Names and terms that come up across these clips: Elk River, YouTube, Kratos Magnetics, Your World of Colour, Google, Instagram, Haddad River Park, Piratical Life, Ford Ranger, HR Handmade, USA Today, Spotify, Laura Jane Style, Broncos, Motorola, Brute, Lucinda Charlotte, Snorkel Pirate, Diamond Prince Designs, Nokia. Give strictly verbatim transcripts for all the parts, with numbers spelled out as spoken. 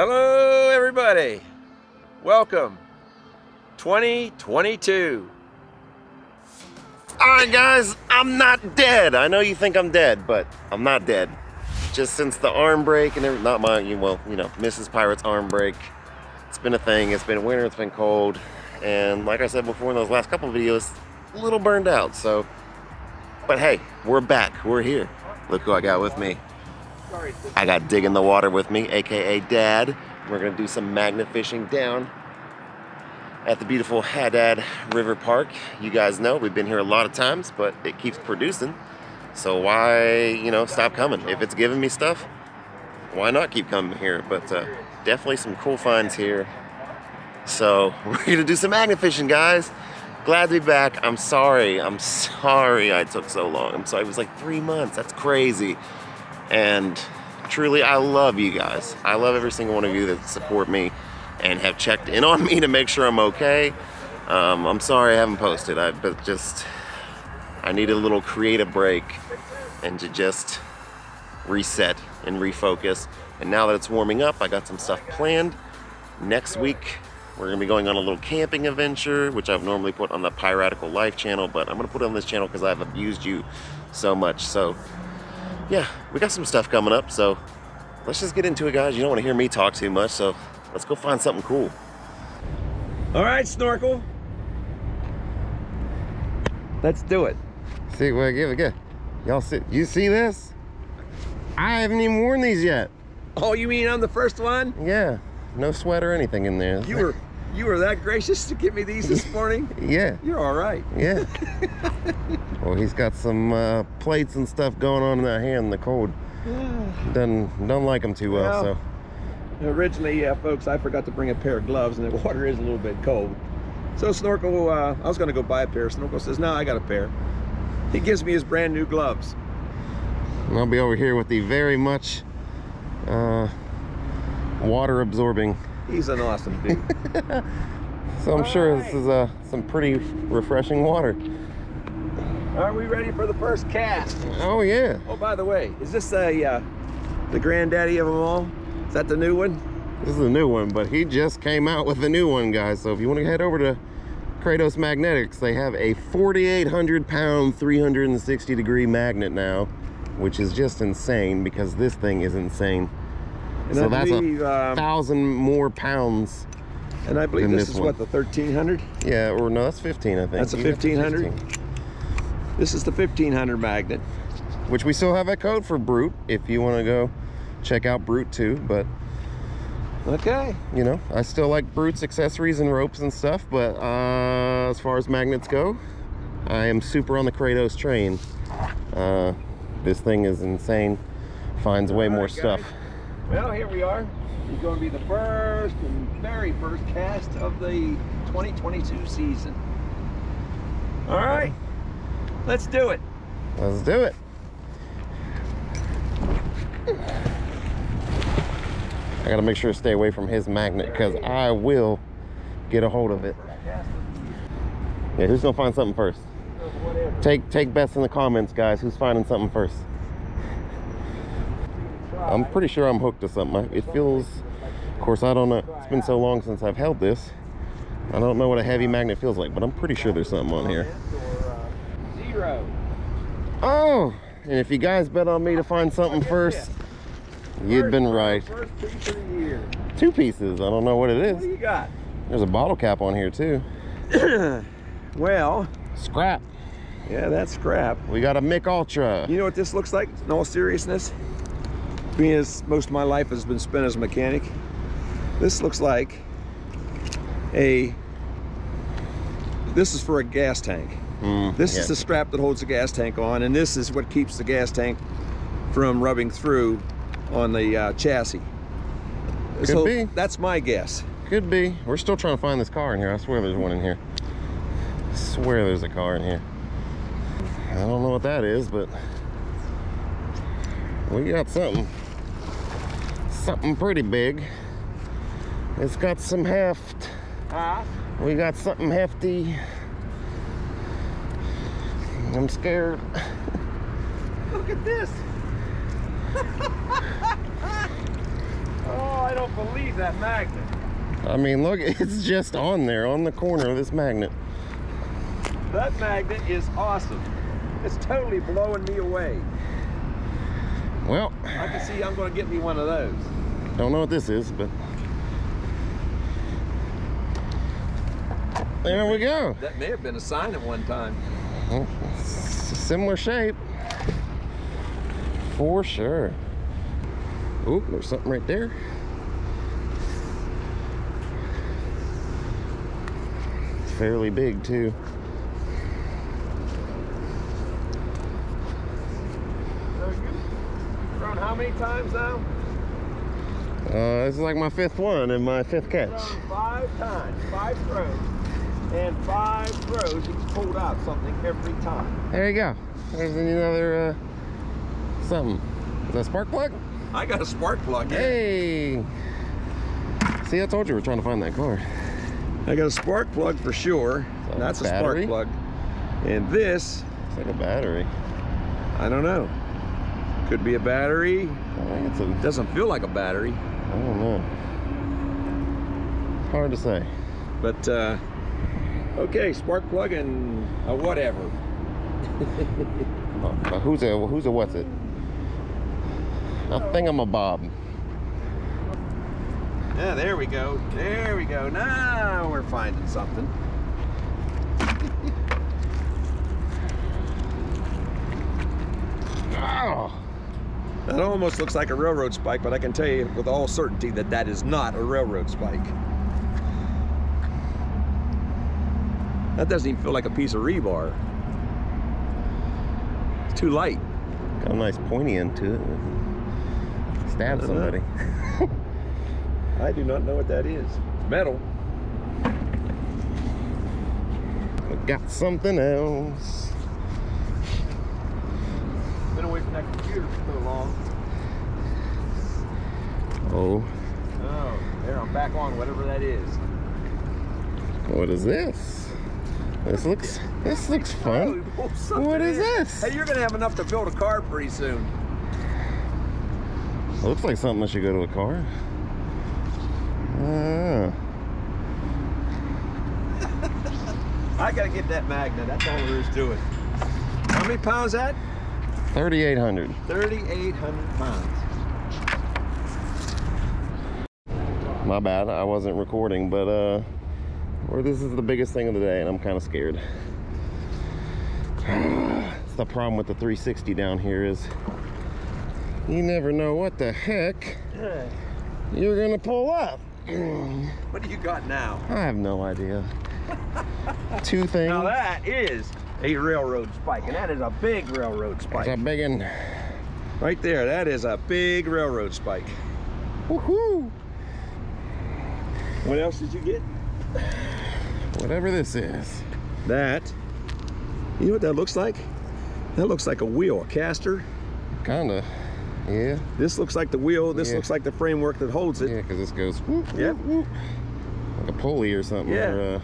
Hello everybody, welcome twenty twenty-two. Alright guys, I'm not dead. I know you think I'm dead, but I'm not dead. Just since the arm break and everything, not mine, well, you know, Missus Pirate's arm break. It's been a thing, it's been winter, it's been cold, and like I said before in those last couple of videos, a little burned out, so. But hey, we're back, we're here. Look who I got with me. I got Dig in the Water with me, aka Dad. We're gonna do some magnet fishing down at the beautiful Haddad River Park. You guys know we've been here a lot of times, but it keeps producing. So why, you know, stop coming? If it's giving me stuff, why not keep coming here? But uh, definitely some cool finds here. So we're gonna do some magnet fishing, guys. Glad to be back. I'm sorry, I'm sorry I took so long. I'm sorry, it was like three months, that's crazy. And truly, I love you guys. I love every single one of you that support me and have checked in on me to make sure I'm okay. Um, I'm sorry I haven't posted, I, but just, I need a little creative break and to just reset and refocus. And now that it's warming up, I got some stuff planned. Next week, we're gonna be going on a little camping adventure, which I've normally put on the Piratical Life channel, but I'm gonna put it on this channel because I've abused you so much. So. Yeah, we got some stuff coming up, so let's just get into it, guys. You don't want to hear me talk too much, so let's go find something cool. All right, Snorkel. Let's do it. See, well, give it a go. Y'all see, you see this? I haven't even worn these yet. Oh, you mean I'm the first one? Yeah, no sweat or anything in there. You were, you were that gracious to give me these this morning? Yeah. You're all right. Yeah. Well, he's got some uh, plates and stuff going on in that hand in the cold. Yeah. Doesn't, don't like them too well, well so. Originally, uh, folks, I forgot to bring a pair of gloves, and the water is a little bit cold. So Snorkel, uh, I was going to go buy a pair. Snorkel says, no, I got a pair. He gives me his brand new gloves. And I'll be over here with the very much uh, water absorbing. He's an awesome dude. So I'm All sure right. this is uh, some pretty refreshing water. Are we ready for the first cast? Oh yeah. Oh, by the way, is this a, uh, the granddaddy of them all? Is that the new one? This is the new one, but he just came out with the new one, guys. So if you want to head over to Kratos Magnetics, they have a forty-eight hundred pound, three hundred sixty degree magnet now, which is just insane because this thing is insane. And so I that's believe, a um, thousand more pounds. And I believe this, this is one. What, the thirteen hundred? Yeah, or no, that's fifteen, I think. That's a fifteen hundred? This is the fifteen hundred magnet. Which we still have a code for Brute if you want to go check out Brute too, but. Okay. You know, I still like Brute's accessories and ropes and stuff, but uh, as far as magnets go, I am super on the Kratos train. Uh, this thing is insane. Finds way more stuff. Well, here we are. It's going to be the first and very first cast of the twenty twenty-two season. All right. Let's do it. Let's do it. I gotta make sure to stay away from his magnet because I will get a hold of it. Yeah, who's gonna find something first? Take take bets in the comments, guys. Who's finding something first? I'm pretty sure I'm hooked to something. It feels, of course, I don't know. It's been so long since I've held this. I don't know what a heavy magnet feels like, but I'm pretty sure there's something on here. Oh, and if you guys bet on me to find something first, you'd been right. First piece of the year. Two pieces. I don't know what it is. What do you got? There's a bottle cap on here too. Well, scrap. Yeah, that's scrap. We got a Mick Ultra. You know what this looks like? In all seriousness, being as most of my life has been spent as a mechanic, this looks like a. This is for a gas tank. Mm, this yeah. is the strap that holds the gas tank on, and this is what keeps the gas tank from rubbing through on the uh, chassis. Could so be. That's my guess. Could be. We're still trying to find this car in here. I swear there's one in here. I swear there's a car in here. I don't know what that is, but we got something. Something pretty big. It's got some heft. Uh-huh. We got something hefty. I'm scared. Look at this. Oh, I don't believe that magnet. I mean, look, it's just on there, on the corner of this magnet. That magnet is awesome. It's totally blowing me away. Well, I can see I'm going to get me one of those. Don't know what this is, but there we go. That may have been a sign at one time. Well, it's a similar shape, for sure. Oh, there's something right there. It's fairly big too. How many times now? Uh, this is like my fifth one and my fifth catch. Five times, five throws, and five throws. He's pulled out something every time. There you go. There's another uh, something. Is that a spark plug? I got a spark plug. Yeah. Hey! See, I told you we were trying to find that car. I got a spark plug for sure. Like That's a, a spark plug. And this. It's like a battery. I don't know. Could be a battery. I think it's a, doesn't feel like a battery. I don't know. Hard to say. But uh, okay, spark plug and a whatever. uh, uh, who's a who's a what's it? I think I'm a bob. Yeah, there we go. There we go. Now we're finding something. Oh. That almost looks like a railroad spike, but I can tell you with all certainty that that is not a railroad spike. That doesn't even feel like a piece of rebar. It's too light. Got a nice pointy end to it. Stab somebody. I do not know what that is. Metal. We got something else. Been away from that computer for so long. Oh. Oh, there, I'm back on whatever that is. What is this? This looks, this looks fun. Oh, what is in. this? Hey, you're gonna have enough to build a car pretty soon. Looks like something that should go to a car. Uh. I gotta get that magnet. That's all there is to it. How many pounds that? thirty-eight hundred. thirty-eight hundred pounds. My bad, I wasn't recording, but uh, well, this is the biggest thing of the day and I'm kind of scared. It's the problem with the three sixty down here is you never know what the heck you're gonna pull up. What do you got now? I have no idea. Two things. Now that is a railroad spike, and that is a big railroad spike. That's a big one. Right there, that is a big railroad spike. Woohoo! What else did you get? Whatever this is. That, you know what that looks like? That looks like a wheel, a caster. Kinda, yeah. This looks like the wheel, this yeah. looks like the framework that holds it. Yeah, because this goes whoop, yep. whoop, whoop. Like a pulley or something. Yeah. Or, uh,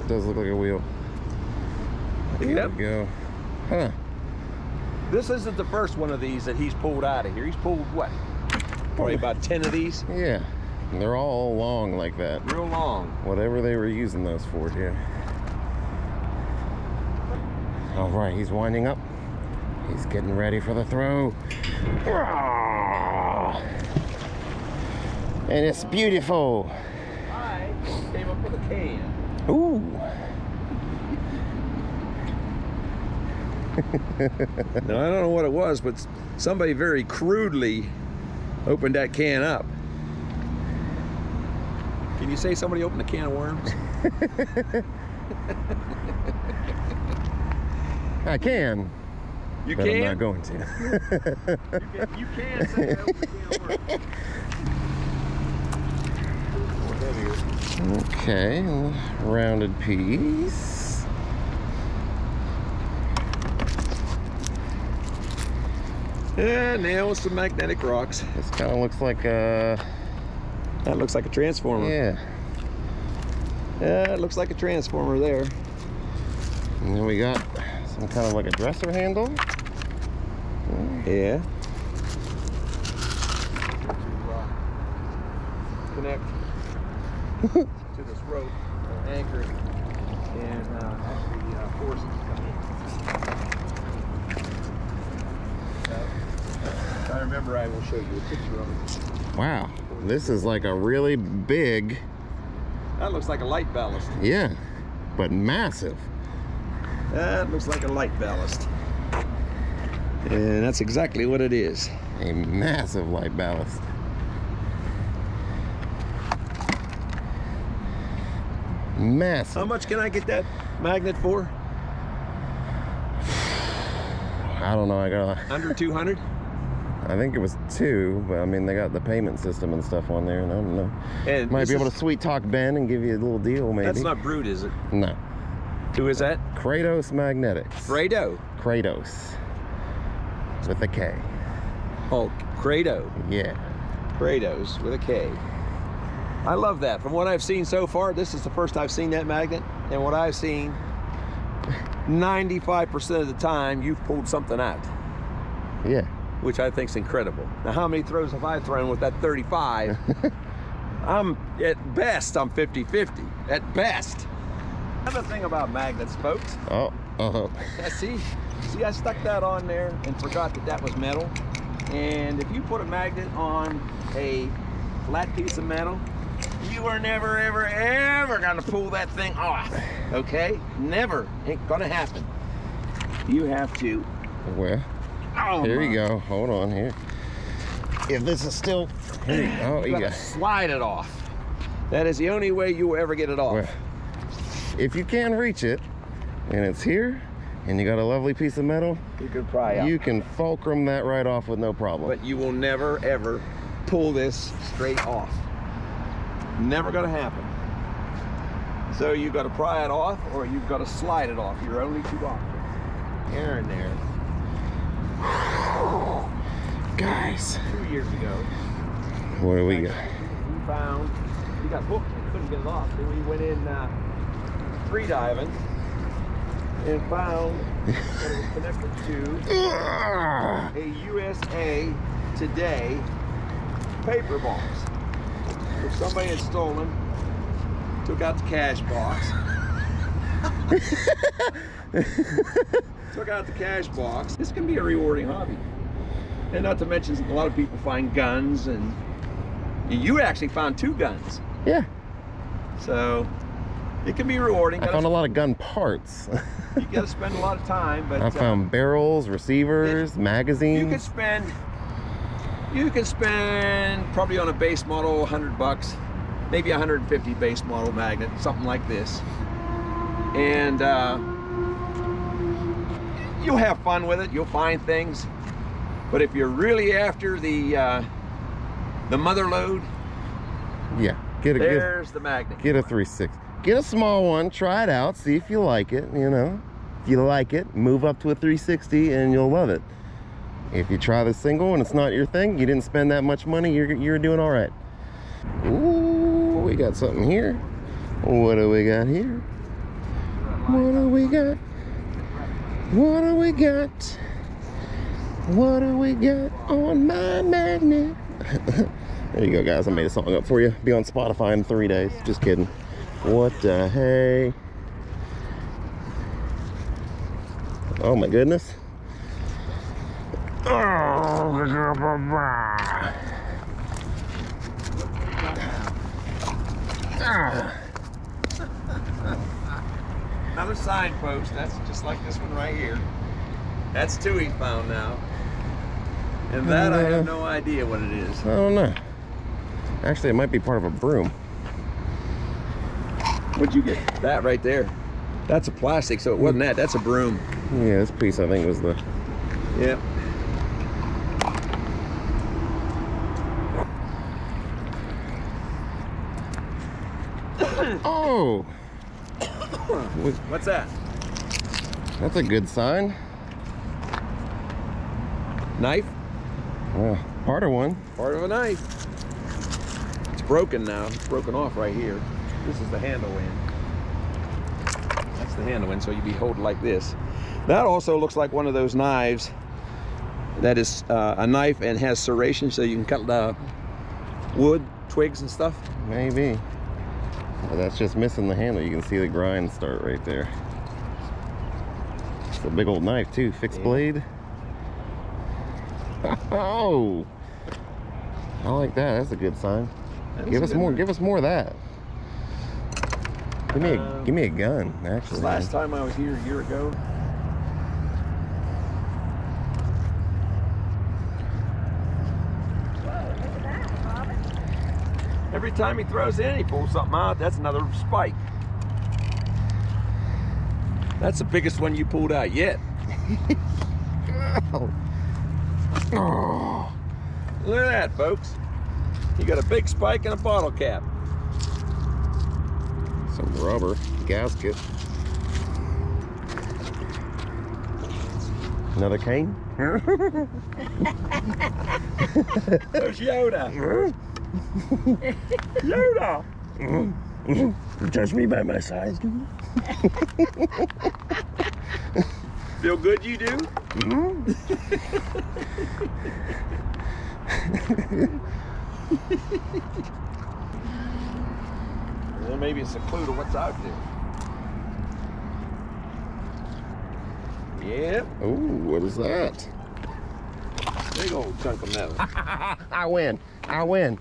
it does look like a wheel. There we go. Huh. This isn't the first one of these that he's pulled out of here. He's pulled what? Probably about ten of these. Yeah. And they're all long like that. Real long. Whatever they were using those for, yeah. All right, he's winding up. He's getting ready for the throw. And it's beautiful. I came up with a can. Ooh. Now, I don't know what it was, but somebody very crudely opened that can up. Can you say somebody opened a can of worms? I can. You but can? I'm not going to. you, can, you can say I opened a can of worms. Okay, rounded piece. Yeah, now with some magnetic rocks. This kind of looks like a... That looks like a transformer. Yeah. Yeah, it looks like a transformer there. And then we got some kind of like a dresser handle. Yeah. connect to this rope or anchor and uh, actually the uh, forces come in. Uh, if I remember, I will show you a picture of it. Wow, this is like a really big... That looks like a light ballast. Yeah, but massive. That looks like a light ballast. And that's exactly what it is. A massive light ballast. Massive. How much can I get that magnet for? I don't know. I got under two hundred. I think it was two, but I mean they got the payment system and stuff on there, and I don't know. And might be able to sweet talk Ben and give you a little deal, maybe. That's not Brute, is it? No. Who is that? Kratos Magnetics. Kratos. Kratos. With a K. Oh, Kratos. Yeah. Kratos with a K. I love that. From what I've seen so far, this is the first I've seen that magnet, and what I've seen, ninety-five percent of the time, you've pulled something out. Yeah. Which I think is incredible. Now, how many throws have I thrown with that thirty-five? I'm, at best, I'm fifty fifty. At best. Another thing about magnets, folks. Oh, uh-huh. I see. See, I stuck that on there and forgot that that was metal. And if you put a magnet on a flat piece of metal, you are never, ever, ever gonna pull that thing off. Okay? Never. Ain't gonna happen. You have to. Well. Oh, here my. You go. Hold on here. If this is still, here you go. Oh, you, you gotta got. slide it off. That is the only way you will ever get it off. Well, if you can reach it, and it's here, and you got a lovely piece of metal, you can pry out. You can fulcrum that right off with no problem. But you will never ever pull this straight off. Never gonna happen. So you've got to pry it off, or you've got to slide it off. You're only two options. Here and there. Guys, two years ago, what do we got? We found we got hooked and couldn't get it off. Then we went in uh, free diving and found that it was connected to a U S A Today paper box, which somebody had stolen. Took out the cash box. Took out the cash box. This can be a rewarding hobby. And not to mention, a lot of people find guns, and you actually found two guns. Yeah. So, it can be rewarding. I found a lot of gun parts. You gotta spend a lot of time, but... I found uh, barrels, receivers, it, magazines. You could spend, you could spend probably on a base model, a hundred bucks, maybe a hundred fifty base model magnet, something like this. And, uh... you'll have fun with it, you'll find things, but if you're really after the uh, the mother load, yeah, get a, there's get, the magnet. Get a three sixty. Get a small one, try it out, see if you like it, you know. If you like it, move up to a three sixty and you'll love it. If you try the single and it's not your thing, you didn't spend that much money, you're, you're doing all right. Ooh, we got something here. What do we got here? What do we got? What do we got? What do we got on my magnet? There you go, guys. I made a song up for you. Be on Spotify in three days. Just kidding. What the hey? Oh my goodness. Oh. Another signpost, that's just like this one right here. That's two he found now. And that uh, I have no idea what it is. I don't know. Actually, it might be part of a broom. What'd you get? That right there. That's a plastic, so it wasn't that. That's a broom. Yeah, this piece I think was the... Yep. Oh! What's that? That's a good sign. Knife? Well, part of one. Part of a knife. It's broken now. It's broken off right here. This is the handle end. That's the handle end, so you'd be holding like this. That also looks like one of those knives that is uh, a knife and has serration, so you can cut uh, wood, twigs and stuff? Maybe. But that's just missing the handle. You can see the grind start right there. It's a big old knife too. Fixed yeah. blade. Oh! I like that. That's a good sign. That give us more. One. Give us more of that. Give me a, um, give me a gun, actually. Last time I was here a year ago. Every time he throws in, he pulls something out. That's another spike. That's the biggest one you pulled out yet. Oh. Oh. Look at that, folks. You got a big spike and a bottle cap. Some rubber gasket. Another cane? There's Yoda. Yoda! Judge me by my size, dude. Feel good, you do? Well, maybe it's a clue to what's out there. Yep. Oh, what is that? Big old chunk of metal. I win. I win.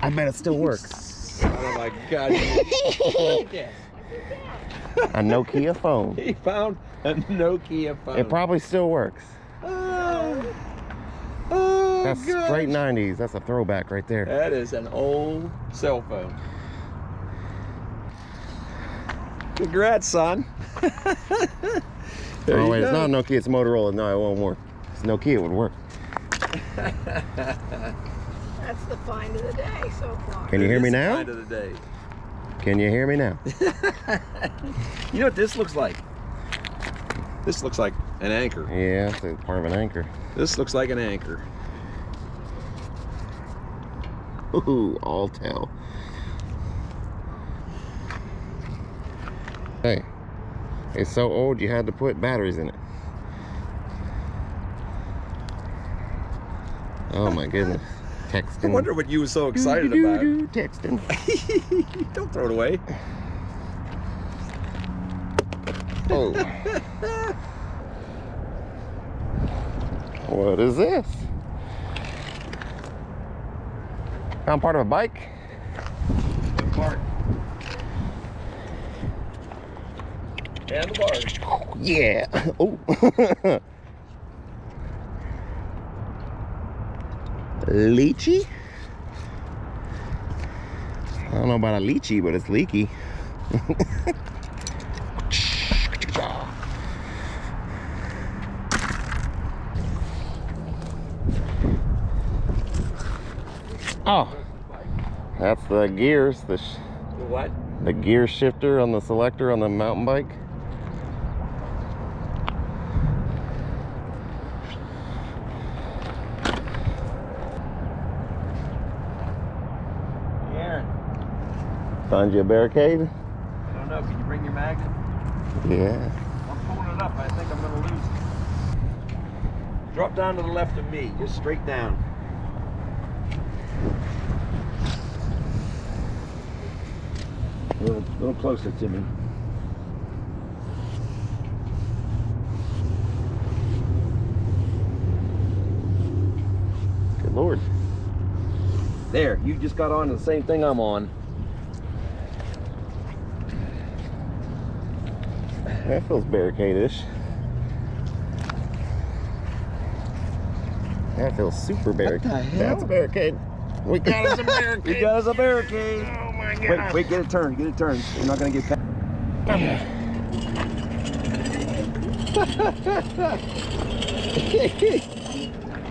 I bet it still works. Oh my God. A Nokia phone. He found a Nokia phone. It probably still works. Oh, oh that's gosh. Straight nineties. That's a throwback right there. That is an old cell phone. Congrats, son. Oh, wait, go. It's not a Nokia, it's a Motorola. No, it won't work. It's Nokia, it would work. That's the find of the day so far. Can you hear me now? Find of the day. Can you hear me now? You know what this looks like? This looks like an anchor. Yeah, it's part of an anchor. This looks like an anchor. Ooh, all tail. Hey, it's so old you had to put batteries in it. Oh my goodness. Texting. I wonder what you were so excited do, do, do, about. Do, texting. Don't throw it away. Oh. What is this? Found part of a bike? Part. And the bar. Oh, yeah. Oh. Lychee? I don't know about a lychee, but it's leaky. Oh, that's the gears. The, sh the what? The gear shifter on the selector on the mountain bike. Find you a barricade? I don't know. Can you bring your magnet? Yeah. I'm pulling it up. I think I'm going to lose it. Drop down to the left of me. Just straight down. A little, a little closer to me. Good Lord. There. You just got on to the same thing I'm on. That feels barricade-ish. That feels super barricade. What the hell? That's a barricade. We got us a barricade. We got us a barricade. Oh my God. Wait, wait, get a turn, get a turn. We're not going to get past.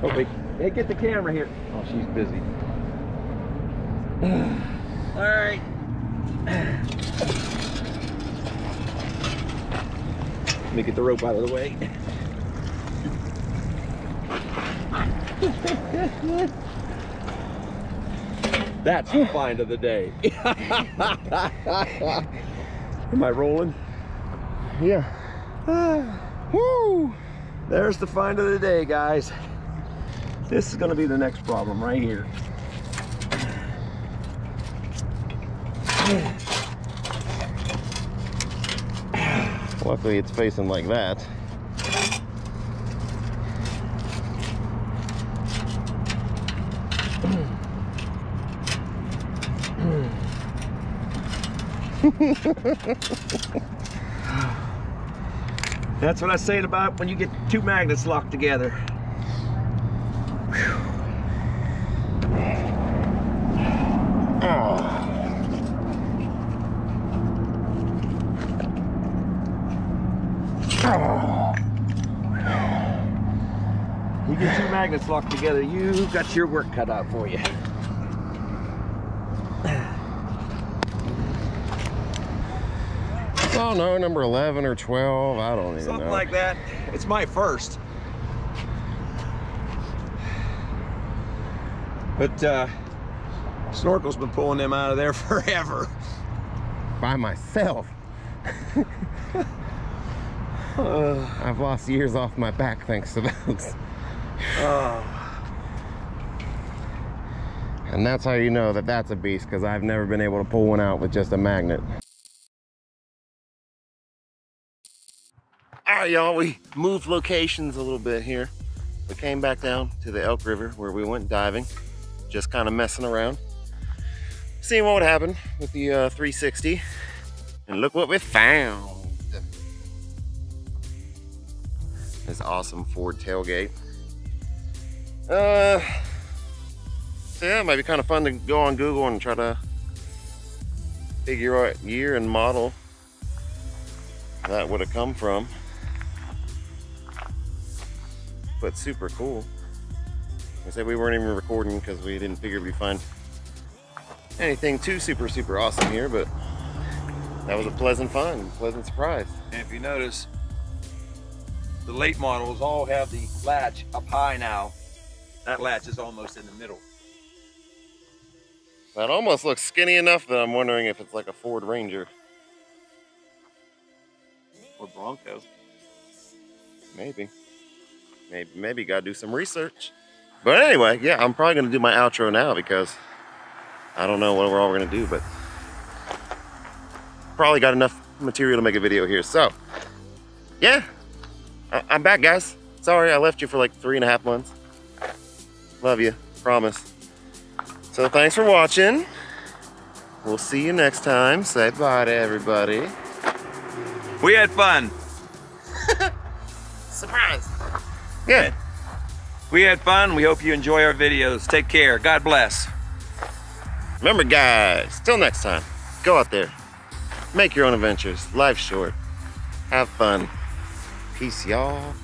Oh, wait. Hey, get the camera here. Oh, she's busy. All right. Let me get the rope out of the way. That's the find of the day. Am I rolling? Yeah. Woo! There's the find of the day, guys. This is going to be the next problem right here. Luckily it's facing like that. That's what I say about when you get two magnets locked together. You get two magnets locked together, you got your work cut out for you. I don't know, number eleven or twelve, I don't even know. Something like that. It's my first. But uh, Snorkel's been pulling them out of there forever. By myself. uh, I've lost years off my back thanks to those. uh, and that's how you know that that's a beast, because I've never been able to pull one out with just a magnet. All right, y'all, we moved locations a little bit here. We came back down to the Elk River where we went diving, just kind of messing around, seeing what would happen with the uh, three sixty. And look what we found. This awesome Ford tailgate. Uh, so yeah, it might be kind of fun to go on Google and try to figure out year and model that would have come from. But super cool. I said we weren't even recording because we didn't figure we'd find anything too super, super awesome here, but that was a pleasant find, pleasant surprise. And if you notice, the late models all have the latch up high now. That latch is almost in the middle. That almost looks skinny enough that I'm wondering if it's like a Ford Ranger. Or Broncos. Maybe. Maybe, maybe gotta do some research. But anyway, yeah, I'm probably gonna do my outro now because I don't know what we're all gonna do, but probably got enough material to make a video here. So, yeah, I I'm back, guys. Sorry, I left you for like three and a half months. Love you, promise. So thanks for watching. We'll see you next time. Say bye to everybody. We had fun. Surprise. Yeah. We had fun. We hope you enjoy our videos. Take care. God bless. Remember, guys, till next time, go out there. Make your own adventures. Life's short. Have fun. Peace, y'all.